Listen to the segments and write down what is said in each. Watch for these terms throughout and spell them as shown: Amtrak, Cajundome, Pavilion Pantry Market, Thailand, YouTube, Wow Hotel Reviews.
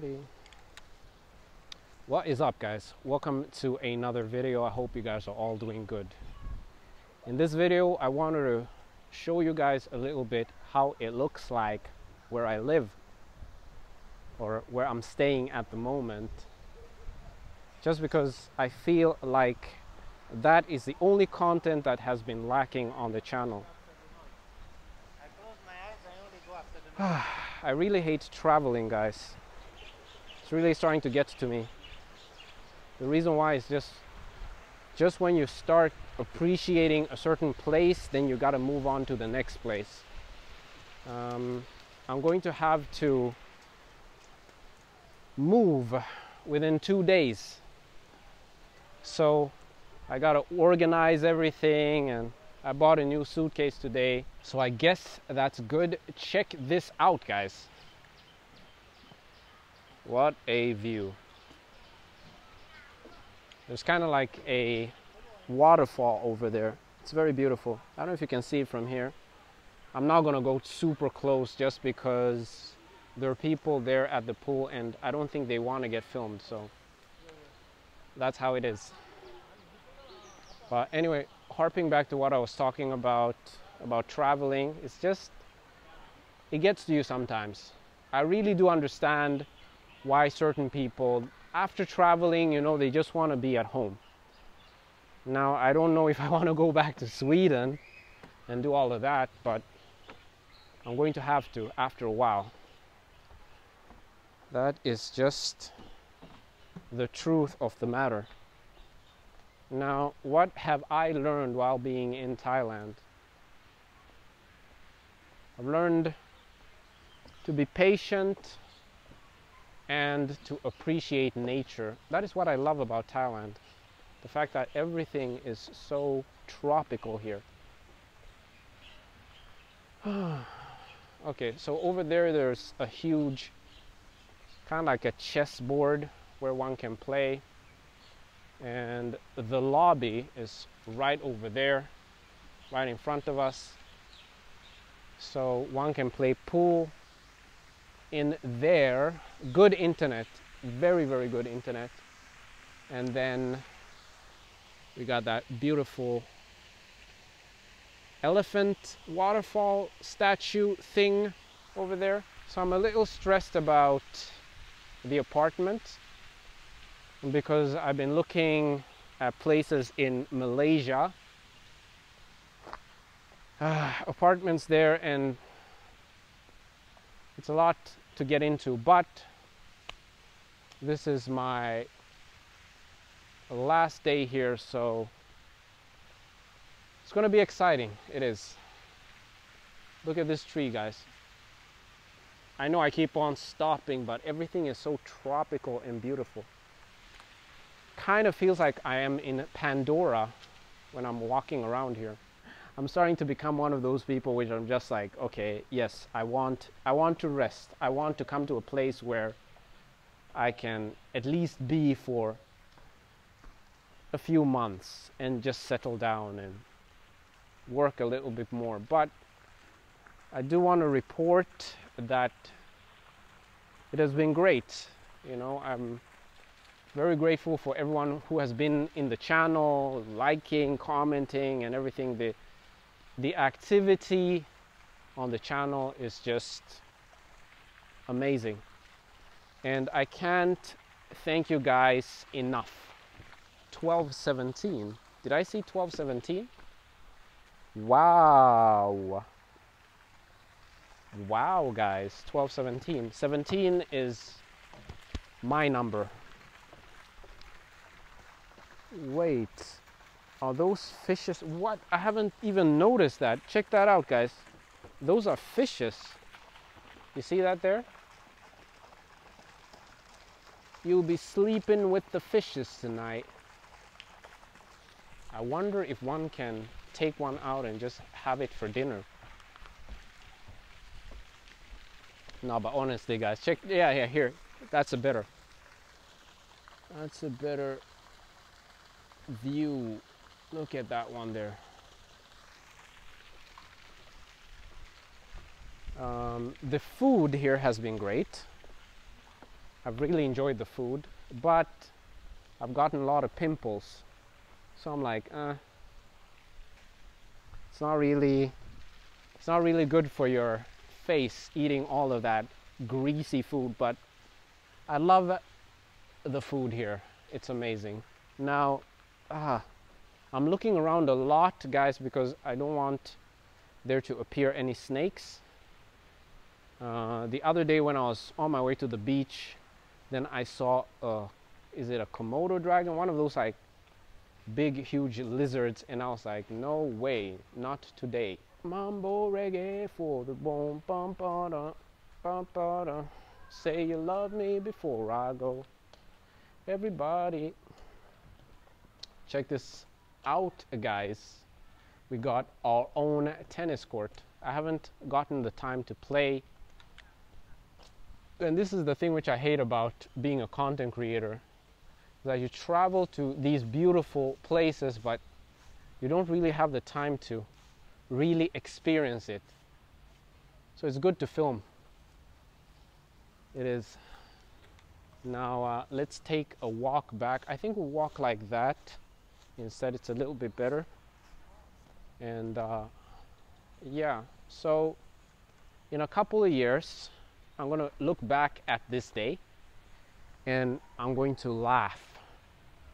Buddy. What is up, guys? Welcome to another video. I hope you guys are all doing good. In this video, I wanted to show you guys a little bit how it looks like where I live, or where I'm staying at the moment, just because I feel like that is the only content that has been lacking on the channel. I really hate traveling, guys. It's really starting to get to me. The reason why is just when you start appreciating a certain place, then you gotta move on to the next place. I'm going to have to move within 2 days, so I gotta organize everything, and I bought a new suitcase today, so I guess that's good. Check this out, guys. What a view. There's kind of like a waterfall over there. It's very beautiful. I don't know if you can see it from here. I'm not gonna go super close just because there are people there at the pool and I don't think they want to get filmed, so that's how it is. But anyway, harping back to what I was talking about traveling, it's just, it gets to you sometimes. I really do understand why certain people, after traveling, you know, they just want to be at home. Now, I don't know if I want to go back to Sweden and do all of that, but I'm going to have to after a while. That is just the truth of the matter. Now, what have I learned while being in Thailand? I've learned to be patient and to appreciate nature. That is what I love about Thailand. The fact that everything is so tropical here. Okay, so over there, there's a huge, kind of like a chessboard where one can play. And the lobby is right over there, right in front of us, so one can play pool in there. Good internet, very, very good internet. And then we got that beautiful elephant waterfall statue thing over there. So I'm a little stressed about the apartment, because I've been looking at places in Malaysia, apartments there, and it's a lot to get into. But this is my last day here, so it's going to be exciting. It is. Look at this tree, guys. I know I keep on stopping, but everything is so tropical and beautiful. Kind of feels like I am in Pandora when I'm walking around here. I'm starting to become one of those people which I'm just like, okay, yes, I want to rest. I want to come to a place where I can at least be for a few months and just settle down and work a little bit more. But I do want to report that it has been great. You know, I'm very grateful for everyone who has been in the channel, liking, commenting, and everything. The activity on the channel is just amazing, and I can't thank you guys enough. 1217. Did I see 1217? Wow. Wow, guys. 1217. 17 is my number. Wait, are those fishes? What? I haven't even noticed that. Check that out, guys. Those are fishes. You see that there? You'll be sleeping with the fishes tonight. I wonder if one can take one out and just have it for dinner. No, but honestly, guys, check. Yeah, here. That's a better. That's a better view. Look at that one there. The food here has been great. I've really enjoyed the food, but I've gotten a lot of pimples, so I'm like, it's not really good for your face eating all of that greasy food. But I love the food here, it's amazing. Now I'm looking around a lot, guys, because I don't want there to appear any snakes. The other day when I was on my way to the beach, then I saw is it a Komodo dragon, one of those like big huge lizards, and I was like, no way, not today. Mambo reggae for the boom, bum, ba-da, bum, ba-da. Say you love me before I go, everybody. Check this out, guys, we got our own tennis court. I haven't gotten the time to play, and this is the thing which I hate about being a content creator, that you travel to these beautiful places but you don't really have the time to really experience it. So it's good to film. It is. Now let's take a walk back. I think we'll walk like that instead, it's a little bit better. And yeah, so in a couple of years I'm gonna look back at this day and I'm going to laugh,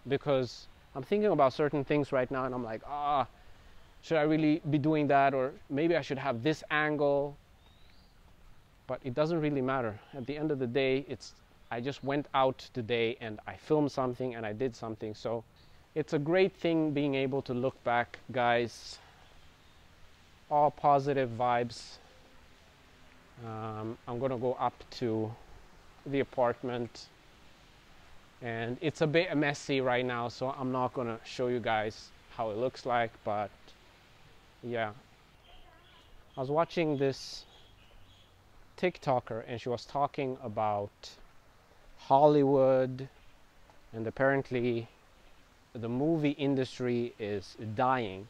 because I'm thinking about certain things right now and I'm like, should I really be doing that, or maybe I should have this angle. But it doesn't really matter. At the end of the day, it's, I just went out today and I filmed something and I did something. So it's a great thing being able to look back, guys. All positive vibes. I'm gonna go up to the apartment, and it's a bit messy right now, so I'm not gonna show you guys how it looks like. But yeah, I was watching this TikToker and she was talking about Hollywood, and apparently the movie industry is dying,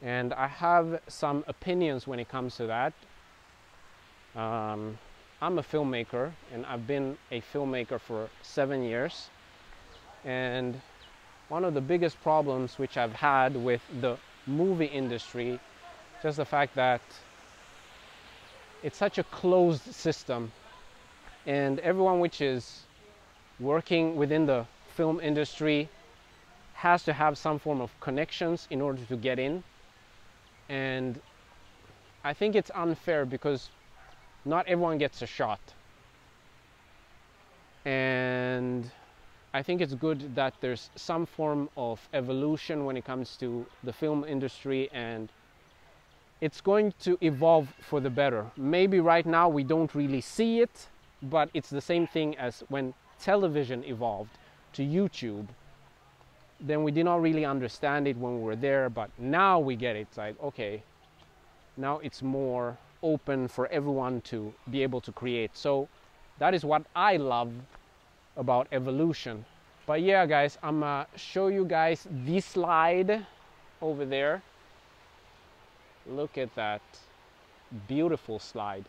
and I have some opinions when it comes to that. I'm a filmmaker, and I've been a filmmaker for 7 years, and one of the biggest problems which I've had with the movie industry, just the fact that it's such a closed system, and everyone which is working within the film industry has to have some form of connections in order to get in. And I think it's unfair because not everyone gets a shot, and I think it's good that there's some form of evolution when it comes to the film industry, and it's going to evolve for the better. Maybe right now we don't really see it, but it's the same thing as when television evolved to YouTube. Then we did not really understand it when we were there, but now we get it. It's like, okay, now it's more open for everyone to be able to create. So that is what I love about evolution. But yeah, guys, I'm gonna show you guys this slide over there. Look at that beautiful slide.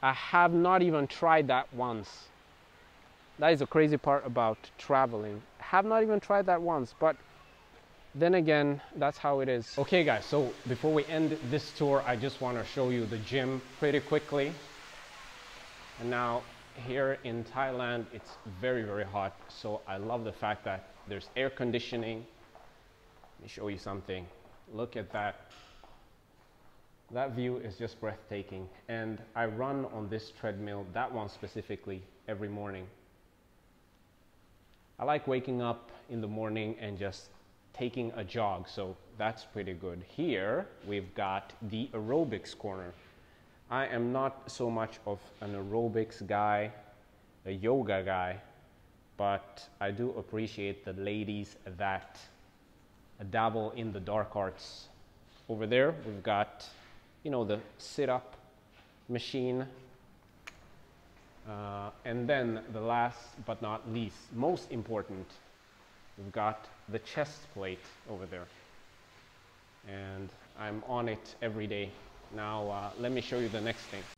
I have not even tried that once. That is the crazy part about traveling. I have not even tried that once, but then again, that's how it is. Okay, guys, so before we end this tour, I just want to show you the gym pretty quickly. And now here in Thailand, it's very, very hot. So I love the fact that there's air conditioning. Let me show you something. Look at that. That view is just breathtaking. And I run on this treadmill, that one specifically, every morning. I like waking up in the morning and just taking a jog. So that's pretty good. Here we've got the aerobics corner. I am not so much of an aerobics guy, a yoga guy, but I do appreciate the ladies that dabble in the dark arts. Over there, we've got, you know, the sit-up machine. And then the last but not least, most important, we've got the chest plate over there. And I'm on it every day. Now, let me show you the next thing.